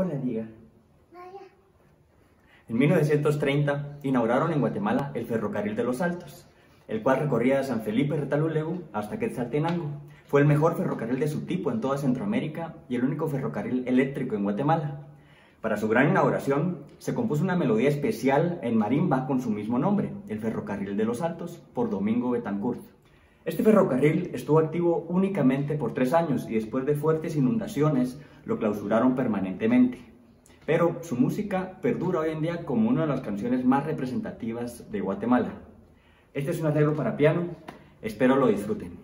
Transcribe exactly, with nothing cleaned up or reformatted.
Hola, Liga. En mil novecientos treinta inauguraron en Guatemala el Ferrocarril de los Altos, el cual recorría de San Felipe Retalhuleu hasta Quetzaltenango. Fue el mejor ferrocarril de su tipo en toda Centroamérica y el único ferrocarril eléctrico en Guatemala. Para su gran inauguración se compuso una melodía especial en marimba con su mismo nombre, el Ferrocarril de los Altos, por Domingo Betancourt. Este ferrocarril estuvo activo únicamente por tres años y después de fuertes inundaciones lo clausuraron permanentemente. Pero su música perdura hoy en día como una de las canciones más representativas de Guatemala. Este es un arreglo para piano, espero lo disfruten.